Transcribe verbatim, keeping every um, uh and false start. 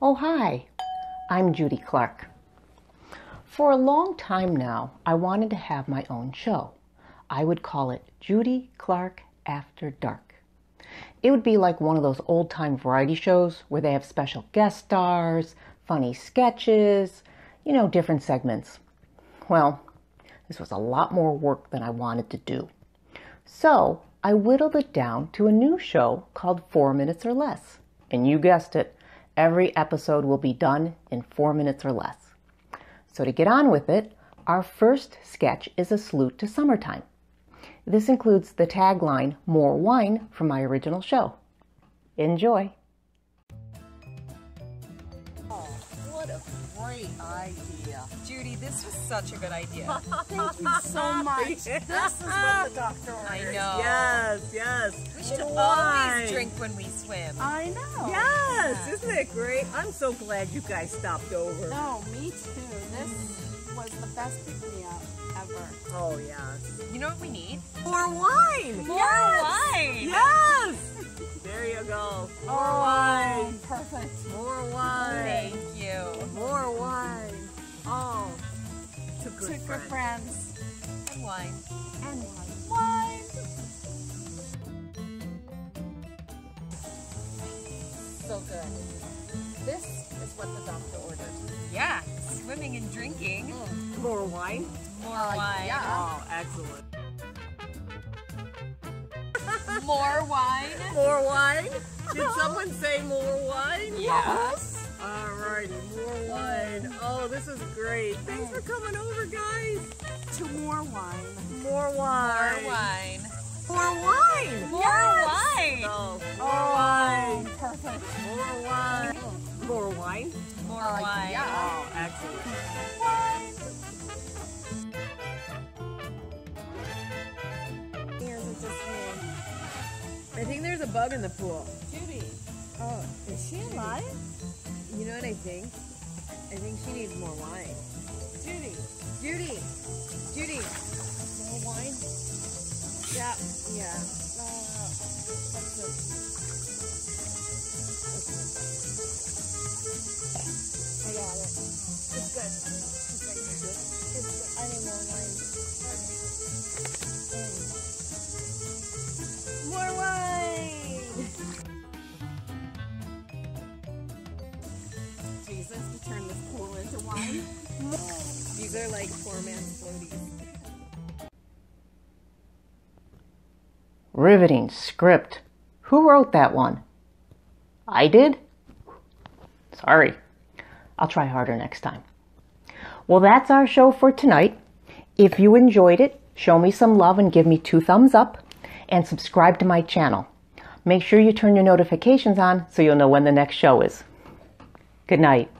Oh, hi, I'm Judy Clark. For a long time now, I wanted to have my own show. I would call it Judy Clark After Dark. It would be like one of those old-time variety shows where they have special guest stars, funny sketches, you know, different segments. Well, this was a lot more work than I wanted to do. So I whittled it down to a new show called Four Minutes or Less. And you guessed it, every episode will be done in four minutes or less. So to get on with it, our first sketch is a salute to summertime. This includes the tagline, "More wine," from my original show. Enjoy. Oh, what a great idea. Judy, this was such a good idea. Thank you so much. This is what the doctor orders. I know. Yes, yes. We should wine. always drink when we swim. I know. Yes, yeah. Isn't it great? I'm so glad you guys stopped over. No, me too. This was the best pick-me-up ever. Oh, yes. You know what we need? More wine. More yes. wine. Yes. There you go. More, More wine. wine. Perfect. More wine. Thank you. More wine. Oh, to good, to friends. good friends. And wine. And wine. Wine. So good. This is what the doctor ordered. Yeah. Swimming and drinking. Mm. More wine? More uh, wine. Yeah. Oh, excellent. More wine? More wine? Did someone say more wine? Yes. All righty, more wine. Oh, this is great. Thanks for coming over, guys. To more wine. More wine. More wine. More wine. More wine. Yes. Oh, more wine. Oh, perfect. More wine. More wine. More uh, wine. Yeah. Oh, excellent. Wine. Here's a display. I think there's a bug in the pool. Judy. Oh, is she alive? You know what I think? I think she needs more wine. Judy. Judy. Judy. More wine? Yeah. Yeah. No, no, no. That's good. That's good. I got it. It's good. It's good. It's good. It's good. I need more wine. More wine! Jesus, to turn this pool into wine. These are like poor man's floaties. Riveting script. Who wrote that one? I did? Sorry. I'll try harder next time. Well, that's our show for tonight. If you enjoyed it, show me some love and give me two thumbs up and subscribe to my channel. Make sure you turn your notifications on so you'll know when the next show is. Good night.